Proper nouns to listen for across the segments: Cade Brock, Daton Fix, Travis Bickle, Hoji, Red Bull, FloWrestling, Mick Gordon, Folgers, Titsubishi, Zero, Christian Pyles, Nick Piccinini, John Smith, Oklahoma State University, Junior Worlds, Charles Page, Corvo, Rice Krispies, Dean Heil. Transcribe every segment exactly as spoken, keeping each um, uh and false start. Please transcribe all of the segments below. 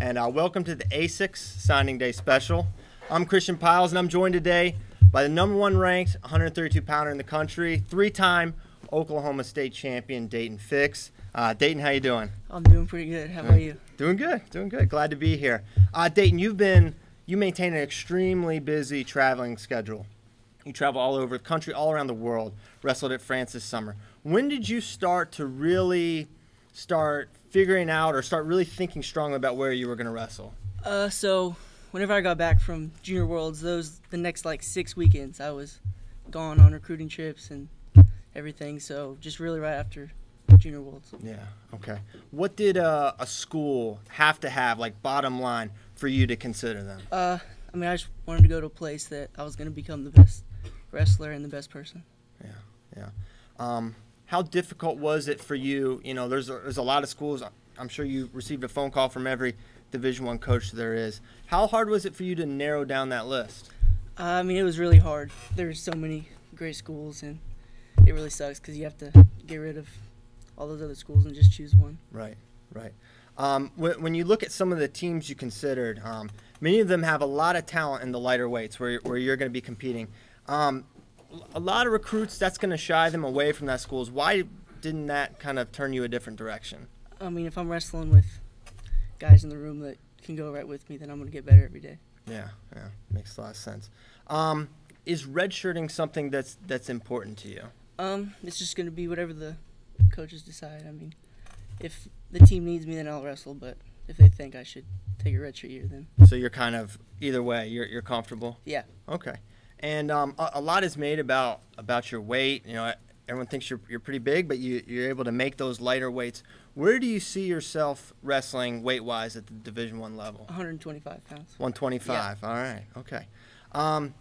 and uh, welcome to the A SICS Signing Day Special. I'm Christian Pyles, and I'm joined today by the number one ranked one thirty-two pounder in the country, three-time Oklahoma State champion, Daton Fix. Uh, Daton, how you doing? I'm doing pretty good. How about you? Doing good. Doing good. Glad to be here. Uh, Daton, you've been you maintain an extremely busy traveling schedule. You travel all over the country, all around the world, wrestled at France this summer. When did you start to really start figuring out or start really thinking strongly about where you were going to wrestle? Uh, so whenever I got back from Junior Worlds, those the next like six weekends, I was gone on recruiting trips and everything, so just really right after Junior Worlds. Yeah, okay. What did uh, a school have to have, like bottom line, for you to consider them? Uh, I mean, I just wanted to go to a place that I was going to become the best wrestler and the best person. Yeah, yeah. Um, how difficult was it for you? You know, there's a, there's a lot of schools. I'm sure you received a phone call from every Division one coach there is. How hard was it for you to narrow down that list? Uh, I mean, it was really hard. There's so many great schools, and it really sucks because you have to get rid of all those other schools and just choose one. Right, right. Um, when, when you look at some of the teams you considered, um, many of them have a lot of talent in the lighter weights where, where you're going to be competing. Um, a lot of recruits, that's going to shy them away from that schools. Why didn't that kind of turn you a different direction? I mean, if I'm wrestling with guys in the room that can go right with me, then I'm going to get better every day. Yeah, yeah, makes a lot of sense. Um, is redshirting something that's that's important to you? Um, it's just going to be whatever the coaches decide. I mean, if the team needs me, then I'll wrestle, but if they think I should take a redshirt year, then. So you're kind of, either way, you're, you're comfortable? Yeah. Okay. And um, a, a lot is made about about your weight. You know, everyone thinks you're you're pretty big, but you you're able to make those lighter weights. Where do you see yourself wrestling weight wise at the Division one level? one twenty-five pounds. one twenty-five. Yeah. All right. Okay. Um,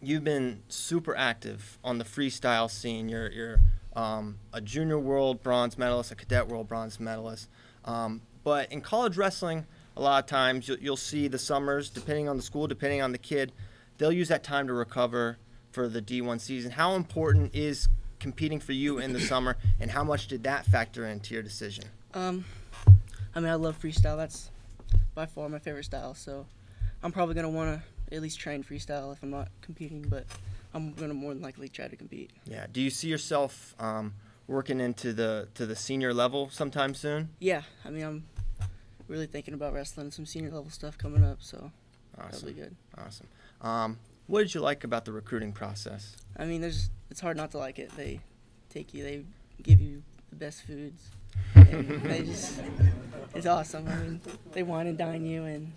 you've been super active on the freestyle scene. You're you're um, a junior world bronze medalist, a cadet world bronze medalist. Um, but in college wrestling, a lot of times you'll, you'll see the summers, depending on the school, depending on the kid, they'll use that time to recover for the D one season. How important is competing for you in the summer, and how much did that factor into your decision? Um, I mean, I love freestyle. That's by far my favorite style, so I'm probably going to want to at least train freestyle if I'm not competing, but I'm going to more than likely try to compete. Yeah. Do you see yourself um, working into the to the senior level sometime soon? Yeah. I mean, I'm really thinking about wrestling, some senior level stuff coming up, so awesome. That'll be good. Awesome. Um, what did you like about the recruiting process? I mean, there's it's hard not to like it. They take you, they give you the best foods, and they just it's awesome. I mean, they wine and dine you, and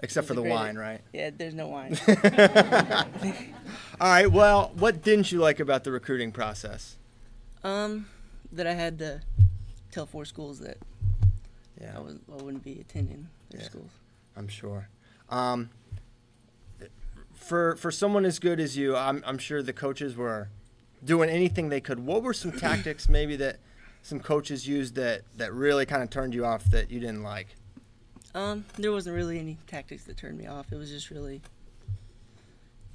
except for the wine, right? Yeah, there's no wine. All right. Well, what didn't you like about the recruiting process? Um, that I had to tell four schools that yeah I, was, I wouldn't be attending their yeah, schools. I'm sure. Um. For for someone as good as you, I'm, I'm sure the coaches were doing anything they could. What were some tactics maybe that some coaches used that, that really kind of turned you off that you didn't like? Um, there wasn't really any tactics that turned me off. It was just really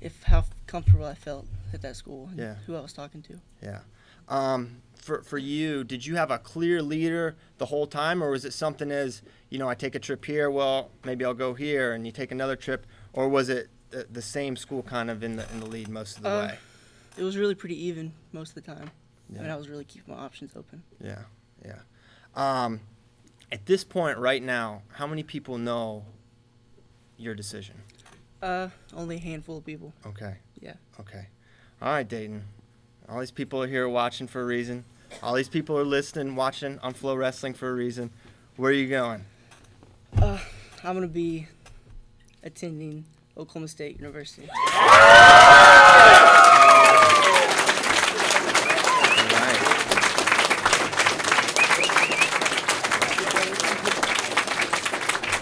if how comfortable I felt at that school and yeah. who I was talking to. Yeah. Um, for, for you, did you have a clear leader the whole time, or was it something as, you know, I take a trip here, well, maybe I'll go here, and you take another trip, or was it The, the same school kind of in the in the lead most of the uh, way? It was really pretty even most of the time. Yeah. I mean, I was really keeping my options open. Yeah, yeah. Um, at this point right now, how many people know your decision? Uh, only a handful of people. Okay. Yeah. Okay. All right, Daton. All these people are here watching for a reason. All these people are listening, watching on Flow Wrestling for a reason. Where are you going? Uh, I'm gonna be attending Oklahoma State University. All right.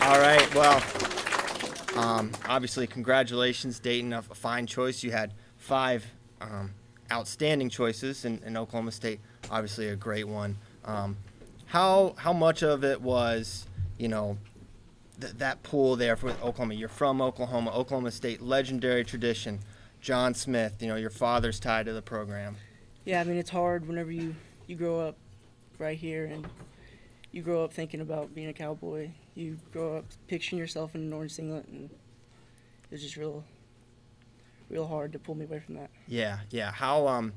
All right. Well, um, obviously, congratulations, Daton. A fine choice. You had five um, outstanding choices, and, and Oklahoma State, obviously, a great one. Um, how how much of it was, you know, Th that pool there for Oklahoma? You're from Oklahoma, Oklahoma State, legendary tradition. John Smith, you know, your father's tied to the program. Yeah, I mean, it's hard whenever you, you grow up right here and you grow up thinking about being a cowboy. You grow up picturing yourself in an orange singlet, and it was just real, real hard to pull me away from that. Yeah, yeah. How um,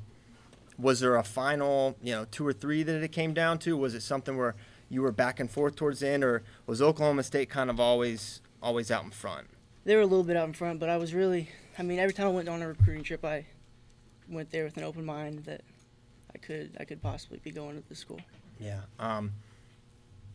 was there a final, you know, two or three that it came down to? Was it something where you were back and forth towards the end, or was Oklahoma State kind of always, always out in front? They were a little bit out in front, but I was really, I mean, every time I went on a recruiting trip, I went there with an open mind that I could, I could possibly be going to the school. Yeah. Um,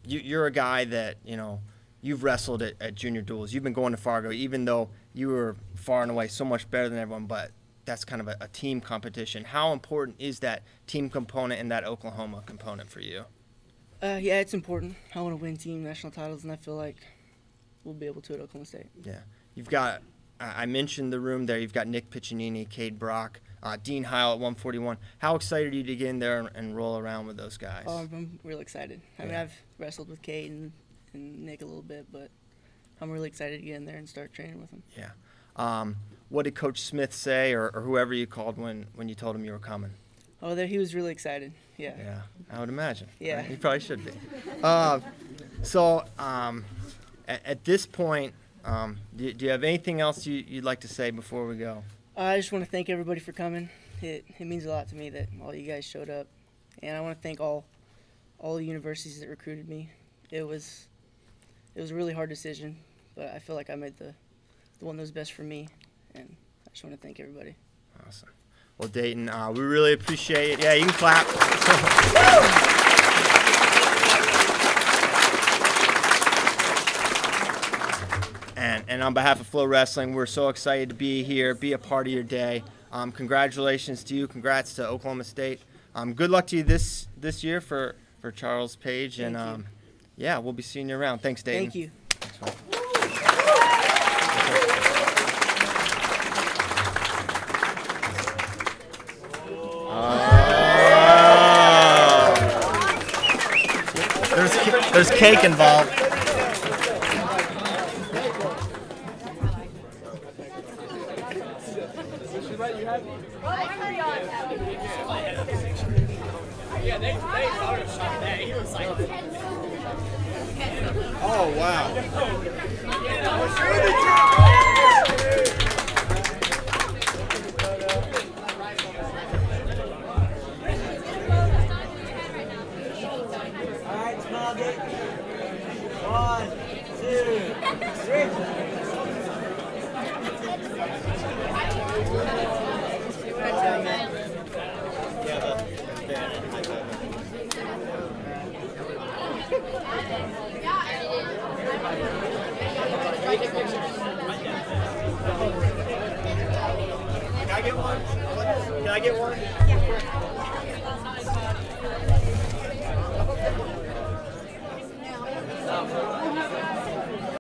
you, you're a guy that, you know, you've wrestled at, at junior duels. You've been going to Fargo, even though you were far and away so much better than everyone, but that's kind of a, a team competition. How important is that team component and that Oklahoma component for you? Uh, yeah, it's important. I want to win team national titles, and I feel like we'll be able to at Oklahoma State. Yeah. You've got, I mentioned the room there. You've got Nick Piccinini, Cade Brock, uh, Dean Heil at one forty-one. How excited are you to get in there and, and roll around with those guys? Oh, I'm real excited. I yeah. mean, I've wrestled with Cade and, and Nick a little bit, but I'm really excited to get in there and start training with them. Yeah. Um, what did Coach Smith say, or, or whoever you called when, when you told him you were coming? Oh, there, he was really excited. Yeah. Yeah, I would imagine. Yeah. Right? He probably should be. Uh, so um, at, at this point, Um, do, do you have anything else you, you'd like to say before we go? I just want to thank everybody for coming. It, it means a lot to me that all you guys showed up. And I want to thank all all the universities that recruited me. It was it was a really hard decision, but I feel like I made the, the one that was best for me. And I just want to thank everybody. Awesome. Well, Daton, uh, we really appreciate it. Yeah, you can clap. And, and on behalf of FloWrestling, we're so excited to be here, be a part of your day. Um, congratulations to you. Congrats to Oklahoma State. Um, good luck to you this this year for, for Charles Page. Thank and um, yeah, we'll be seeing you around. Thanks, Daton. Thank you. Oh. There's, there's cake involved. Yeah, they thought it was shot today. He was like, oh, wow. All right, smile, Dick. One, two, three. Yeah, the Can I get one? Can I get one? Yeah.